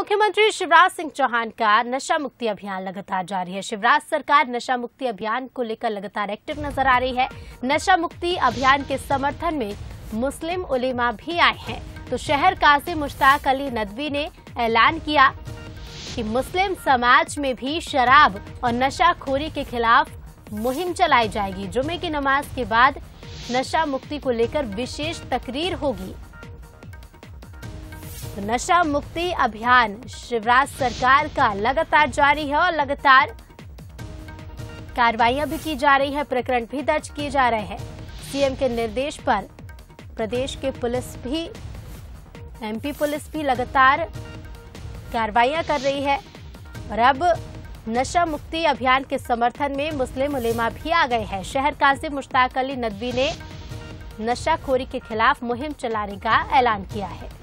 मुख्यमंत्री शिवराज सिंह चौहान का नशा मुक्ति अभियान लगातार जारी है। शिवराज सरकार नशा मुक्ति अभियान को लेकर लगातार एक्टिव नजर आ रही है। नशा मुक्ति अभियान के समर्थन में मुस्लिम उलेमा भी आए हैं, तो शहर काजी मुश्ताक अली नदवी ने ऐलान किया कि मुस्लिम समाज में भी शराब और नशाखोरी के खिलाफ मुहिम चलाई जाएगी। जुमे की नमाज के बाद नशा मुक्ति को लेकर विशेष तकरीर होगी। तो नशा मुक्ति अभियान शिवराज सरकार का लगातार जारी है और लगातार कार्रवाइयां भी की जा रही है, प्रकरण भी दर्ज किए जा रहे हैं। सीएम के निर्देश पर प्रदेश के पुलिस भी एमपी पुलिस भी लगातार कार्रवाइयां कर रही है और अब नशा मुक्ति अभियान के समर्थन में मुस्लिम उलेमा भी आ गए हैं। शहर काजी मुश्ताक अली नदवी ने नशाखोरी के खिलाफ मुहिम चलाने का ऐलान किया है।